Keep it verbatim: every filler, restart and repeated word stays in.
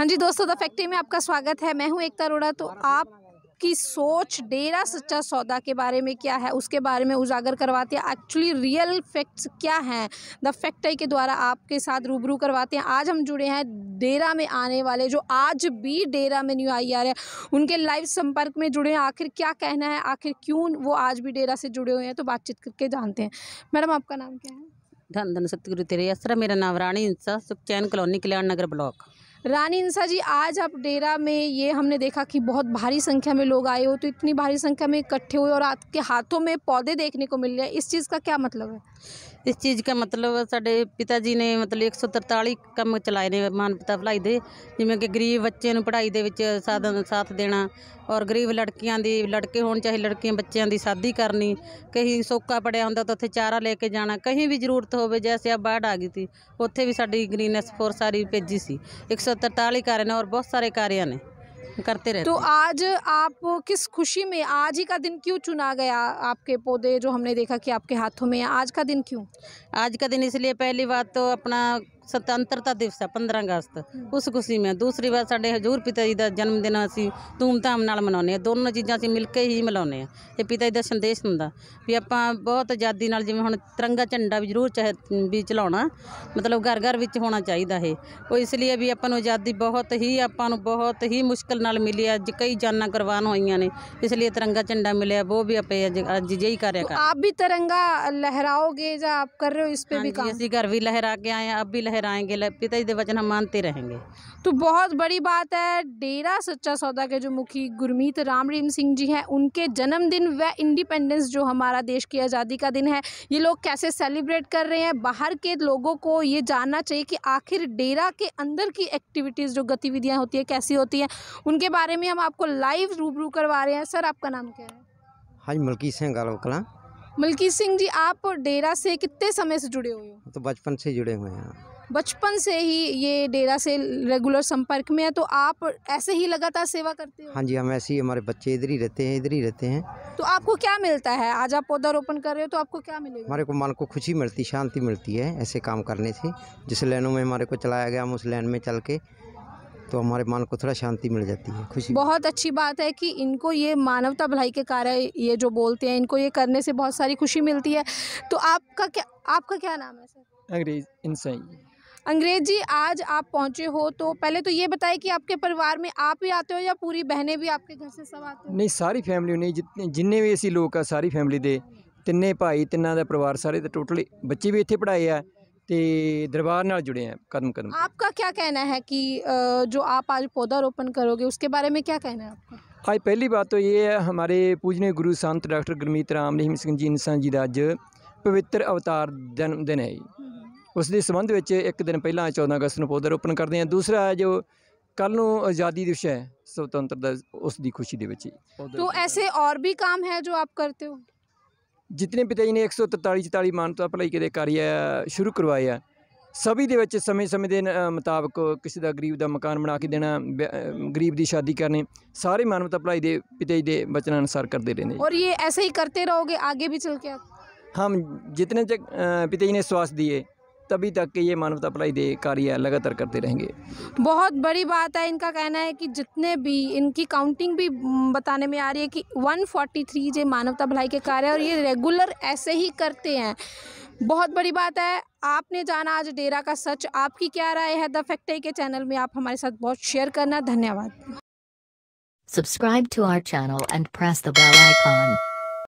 हाँ जी दोस्तों, the factory में आपका स्वागत है। मैं हूँ एकता अरोड़ा। तो आपकी सोच डेरा सच्चा सौदा के बारे में क्या है, उसके बारे में उजागर करवाते हैं। एक्चुअली रियल फैक्ट्स क्या हैं, द फैक्ट्री के द्वारा आपके साथ रूबरू करवाते हैं। आज हम जुड़े हैं डेरा में आने वाले, जो आज भी डेरा में न्यू आई आ रहे हैं, उनके लाइव संपर्क में जुड़े हैं। आखिर क्या कहना है, आखिर क्यों वो आज भी डेरा से जुड़े हुए हैं, तो बातचीत करके जानते हैं। मैडम, आपका नाम क्या है? धन धन सतगुरु तेरे असरा। मेरा नाम रानी इंसा, सुखचैन कॉलोनी, कल्याण नगर ब्लॉक। रानी इंसा जी, आज आप डेरा में, ये हमने देखा कि बहुत भारी संख्या में लोग आए हो, तो इतनी भारी संख्या में इकट्ठे हुए और आपके हाथों में पौधे देखने को मिल रहे हैं, इस चीज़ का क्या मतलब है? इस चीज़ का मतलब साढ़े पिता जी ने मतलब एक सौ तरताली कम चलाए ने मान पिता भलाई दे, जिमें कि गरीब बच्चे नूं पढ़ाई दे विच साधन साथ देना, और गरीब लड़कियां दी लड़के होने चाहे लड़कियां बच्चों की शादी करनी, कहीं सोका पड़िया होंदा तो उत्थे चारा लेके जाना, कहीं भी जरूरत होवे, जैसे अब बाढ़ आ गई थी उत्थे भी साडी ग्रीननेस फोर्स सारी भेजी सी। एक सौ तरताली कार्य ने और बहुत सारे कार्य ने करते रहते। तो आज आप किस खुशी में, आज ही का दिन क्यों चुना गया? आपके पौधे जो हमने देखा कि आपके हाथों में, आज का दिन क्यों? आज का दिन इसलिए, पहली बात तो अपना स्वतंत्रता दिवस है पंद्रह अगस्त, उस खुशी में। दूसरी बात साढ़े हजूर पिता जी का जन्मदिन असी धूमधाम नाल मनाने, दोनों चीज़ा असी मिल के ही मनाने। ये पिता जी का संदेश होंदा भी आपां बहुत आजादी नाल, जिवें हुण तिरंगा झंडा भी जरूर चाहे भी चलाना, मतलब घर घर विच होना चाहिदा है। वो इसलिए भी आपां नूं आजादी बहुत ही आपां नूं बहुत ही मुश्किल नाल मिली है, अज कई जाना कुर्बान होईयां ने, इसलिए तिरंगा झंडा मिलिया वो भी आपे अज अज यही कार्य कर। आप भी तिरंगा लहराओगे या आप कर रहे हो इस पर भी काम? असी घर भी लहरा के आए, अब भी लहराएंगे, पिताजी के वचन हम मानते रहेंगे। तो बहुत बड़ी बात है, डेरा सच्चा सौदा के जो मुखी गुरमीत राम रहीम सिंह जी हैं, उनके जन्मदिन व इंडिपेंडेंस, जो हमारा देश की आज़ादी का दिन है, ये लोग कैसे सेलिब्रेट कर रहे हैं, बाहर के लोगों को ये जानना चाहिए कि आखिर डेरा के अंदर की एक्टिविटीज़ जो गतिविधियाँ होती है कैसी होती हैं, उनके बारे में हम आपको लाइव रूबरू करवा रहे हैं। सर, आपका नाम क्या है? हाँ जी, मलकीत सिंह गालोकला। मलकीत सिंह जी, आप डेरा से कितने समय से जुड़े हुए हो? तो बचपन से जुड़े हुए हैं, बचपन से ही ये डेरा से रेगुलर संपर्क में है, तो आप ऐसे ही लगातार सेवा करते हो? हाँ जी, हम ऐसे ही, हमारे बच्चे इधर ही रहते हैं, इधर ही रहते हैं। तो आपको क्या मिलता है, आज आप पौधारोपण कर रहे हो तो आपको क्या मिलेगा? हमारे को मन को खुशी मिलती, शांति मिलती है ऐसे काम करने से। जिस लाइनों में हमारे को चलाया गया, हम उस लाइन में चल के तो हमारे मन को थोड़ा शांति मिल जाती है, खुशी। बहुत अच्छी बात है कि इनको ये मानवता भलाई के कार्य, ये जो बोलते हैं, इनको ये करने से बहुत सारी खुशी मिलती है। तो आपका क्या आपका क्या नाम है सर? अंग्रेज इंसान। अंग्रेज जी, आज आप पहुंचे हो, तो पहले तो ये बताएं कि आपके परिवार में आप ही आते हो या पूरी बहनें भी आपके घर से सब आते हो? नहीं, सारी फैमिली नहीं, जितने जिन्ने भी ऐसी लोग आ, सारी फैमिली दे तिन्ने भाई, तिन्ना दा परिवार, सारे टोटली बच्चे भी इत्थे पढ़ाए आ ते दरबार नाल जुड़े हैं कदम कदम। आपका क्या कहना है कि जो आप आज पौधारोपण करोगे, उसके बारे में क्या कहना है आपका? आज पहली बात तो ये है, हमारे पूजनीय गुरु संत डॉक्टर गुरमीत राम रहीम सिंह जी इंसान जी का अज पवित्र अवतार जन्मदिन है। उसके संबंध में एक दिन पहला चौदह अगस्त को पौधारोपण करते हैं। दूसरा है जो कल को आज़ादी दिवस है, स्वतंत्रता, उसकी खुशी के बच्चे। तो ऐसे और भी काम है जो आप करते हो? जितने पिताजी ने एक सौ तरताली चताली मानवता भलाई के कार्य शुरू करवाए, सभी के समय समय के मुताबिक किसी का गरीब का मकान बना के देना, गरीब की शादी करनी, सारे मानवता भलाई के पिताजी के वचन अनुसार करते रहने, और ये ऐसे ही करते रहोगे आगे भी चल के आप? हम जितने तक पिताजी ने श्वास दिए तभी तक ये मानवता भलाई दे कार्य लगातार करते रहेंगे। बहुत बड़ी बात है। इनका कहना है कि जितने भी, इनकी काउंटिंग भी बताने में आ रही है कि एक सौ तैंतालीस जे मानवता भलाई के कार्य, और ये रेगुलर ऐसे ही करते हैं। बहुत बड़ी बात है। आपने जाना आज डेरा का सच, आपकी क्या राय है? द फैक्टरी के चैनल में आप हमारे साथ बहुत शेयर करना। धन्यवाद। Subscribe to our channel and press the bell icon.